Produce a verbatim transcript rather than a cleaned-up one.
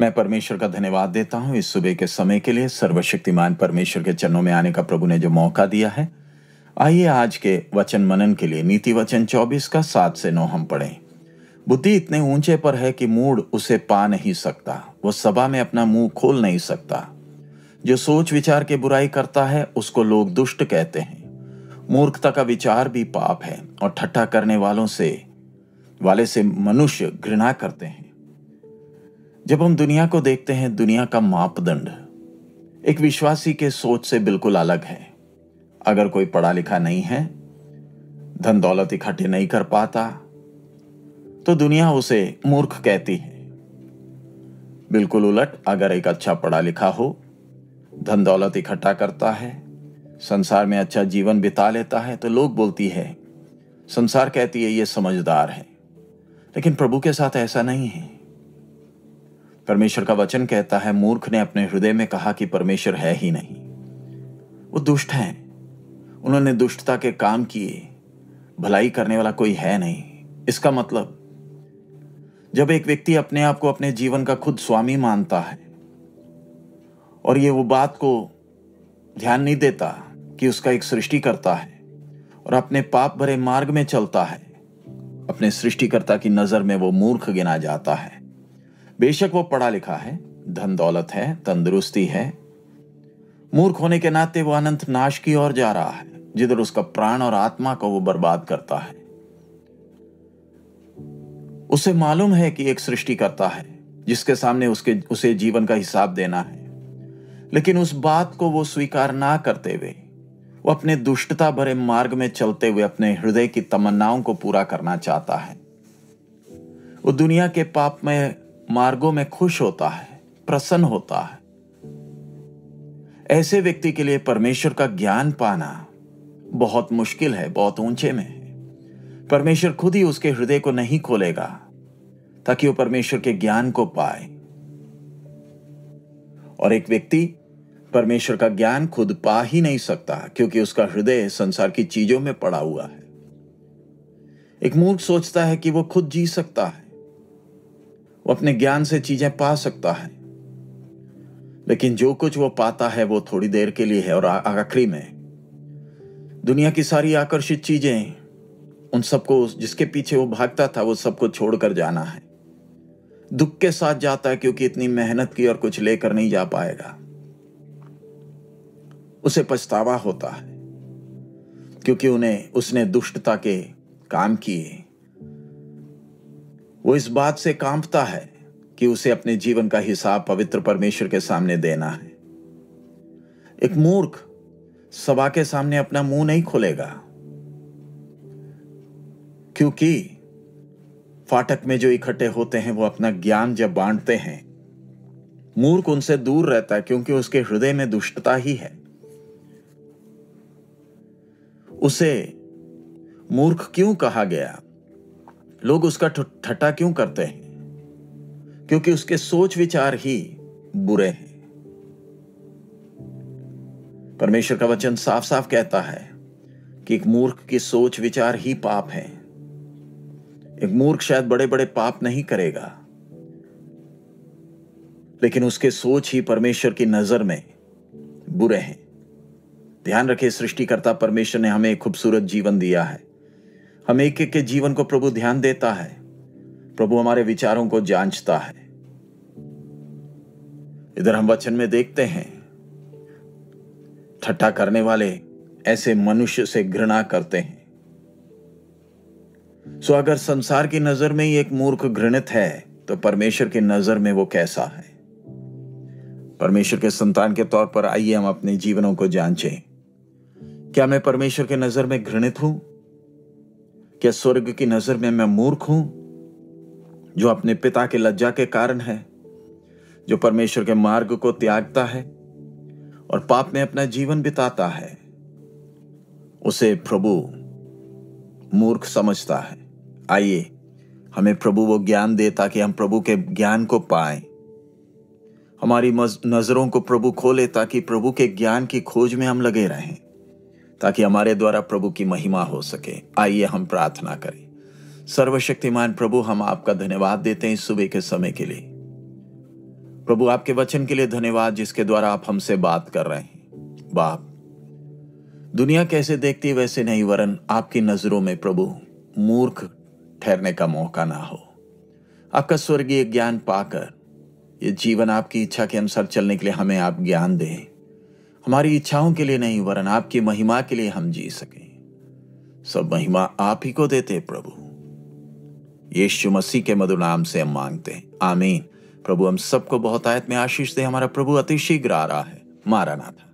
मैं परमेश्वर का धन्यवाद देता हूं इस सुबह के समय के लिए। सर्वशक्तिमान परमेश्वर के चरणों में आने का प्रभु ने जो मौका दिया है। आइए आज के वचन मनन के लिए नीतिवचन चौबीस का सात से नौ हम पढ़ें। बुद्धि इतने ऊंचे पर है कि मूढ़ उसे पा नहीं सकता, वह सभा में अपना मुंह खोल नहीं सकता। जो सोच विचार के बुराई करता है उसको लोग दुष्ट कहते हैं। मूर्खता का विचार भी पाप है और ठट्ठा करने वालों से वाले से मनुष्य घृणा करते हैं। जब हम दुनिया को देखते हैं, दुनिया का मापदंड एक विश्वासी के सोच से बिल्कुल अलग है। अगर कोई पढ़ा लिखा नहीं है, धन दौलत इकट्ठे नहीं कर पाता, तो दुनिया उसे मूर्ख कहती है। बिल्कुल उलट, अगर एक अच्छा पढ़ा लिखा हो, धन दौलत इकट्ठा करता है, संसार में अच्छा जीवन बिता लेता है, तो लोग बोलती है, संसार कहती है ये समझदार है। लेकिन प्रभु के साथ ऐसा नहीं है। परमेश्वर का वचन कहता है, मूर्ख ने अपने हृदय में कहा कि परमेश्वर है ही नहीं। वो दुष्ट हैं, उन्होंने दुष्टता के काम किए, भलाई करने वाला कोई है नहीं। इसका मतलब, जब एक व्यक्ति अपने आप को अपने जीवन का खुद स्वामी मानता है और ये वो बात को ध्यान नहीं देता कि उसका एक सृष्टिकर्ता है और अपने पाप भरे मार्ग में चलता है, अपने सृष्टिकर्ता की नजर में वो मूर्ख गिना जाता है। बेशक वो पढ़ा लिखा है, धन दौलत है, तंदुरुस्ती है, मूर्ख होने के नाते वो अनंत नाश की ओर जा रहा है, जिधर उसका प्राण और आत्मा को वो बर्बाद करता है। उसे मालूम है कि एक सृष्टिकर्ता है जिसके सामने उसके उसे जीवन का हिसाब देना है, लेकिन उस बात को वो स्वीकार ना करते हुए वो अपने दुष्टता भरे मार्ग में चलते हुए अपने हृदय की तमन्नाओं को पूरा करना चाहता है। वो दुनिया के पाप में मार्गों में खुश होता है, प्रसन्न होता है। ऐसे व्यक्ति के लिए परमेश्वर का ज्ञान पाना बहुत मुश्किल है, बहुत ऊंचे में है। परमेश्वर खुद ही उसके हृदय को नहीं खोलेगा ताकि वो परमेश्वर के ज्ञान को पाए। और एक व्यक्ति परमेश्वर का ज्ञान खुद पा ही नहीं सकता, क्योंकि उसका हृदय संसार की चीजों में पड़ा हुआ है। एक मूर्ख सोचता है कि वो खुद जी सकता है, वो अपने ज्ञान से चीजें पा सकता है, लेकिन जो कुछ वो पाता है वो थोड़ी देर के लिए है और आखिरी में दुनिया की सारी आकर्षित चीजें, उन सबको जिसके पीछे वो भागता था, वो सबको छोड़कर जाना है। दुख के साथ जाता है, क्योंकि इतनी मेहनत की और कुछ लेकर नहीं जा पाएगा। उसे पछतावा होता है, क्योंकि उन्हें उसने दुष्टता के काम किए। वो इस बात से कांपता है कि उसे अपने जीवन का हिसाब पवित्र परमेश्वर के सामने देना है। एक मूर्ख सभा के सामने अपना मुंह नहीं खोलेगा, क्योंकि फाटक में जो इकट्ठे होते हैं वो अपना ज्ञान जब बांटते हैं, मूर्ख उनसे दूर रहता है, क्योंकि उसके हृदय में दुष्टता ही है। उसे मूर्ख क्यों कहा गया? लोग उसका ठट्ठा क्यों करते हैं? क्योंकि उसके सोच विचार ही बुरे हैं। परमेश्वर का वचन साफ साफ कहता है कि एक मूर्ख की सोच विचार ही पाप है। एक मूर्ख शायद बड़े बड़े पाप नहीं करेगा, लेकिन उसके सोच ही परमेश्वर की नजर में बुरे हैं। ध्यान रखें, सृष्टिकर्ता परमेश्वर ने हमें एक खूबसूरत जीवन दिया है। हम एक एक के जीवन को प्रभु ध्यान देता है, प्रभु हमारे विचारों को जांचता है। इधर हम वचन में देखते हैं, ठट्ठा करने वाले ऐसे मनुष्य से घृणा करते हैं। सो अगर संसार की नजर में ही एक मूर्ख घृणित है, तो परमेश्वर की नजर में वो कैसा है? परमेश्वर के संतान के तौर पर आइए हम अपने जीवनों को जांचें। क्या मैं परमेश्वर के नजर में घृणित हूं? क्या स्वर्ग की नजर में मैं मूर्ख हूं, जो अपने पिता के लज्जा के कारण है, जो परमेश्वर के मार्ग को त्यागता है और पाप में अपना जीवन बिताता है? उसे प्रभु मूर्ख समझता है। आइए हमें प्रभु वो ज्ञान दे ताकि हम प्रभु के ज्ञान को पाएं। हमारी नजरों को प्रभु खोले ताकि प्रभु के ज्ञान की खोज में हम लगे रहें, ताकि हमारे द्वारा प्रभु की महिमा हो सके। आइए हम प्रार्थना करें। सर्वशक्तिमान प्रभु, हम आपका धन्यवाद देते हैं इस सुबह के समय के लिए। प्रभु, आपके वचन के लिए धन्यवाद जिसके द्वारा आप हमसे बात कर रहे हैं। बाप, दुनिया कैसे देखती वैसे नहीं, वरन आपकी नजरों में प्रभु मूर्ख ठहरने का मौका ना हो। आपका स्वर्गीय ज्ञान पाकर ये जीवन आपकी इच्छा के अनुसार चलने के लिए हमें आप ज्ञान दें। हमारी इच्छाओं के लिए नहीं, वरन आपकी महिमा के लिए हम जी सकें। सब महिमा आप ही को देते प्रभु, यीशु मसीह के मधुर नाम से हम मांगते हैं, आमीन। प्रभु हम सबको बहुत आयत में आशीष दे। हमारा प्रभु अतिशीघ्र आ रहा है। मारानाथा।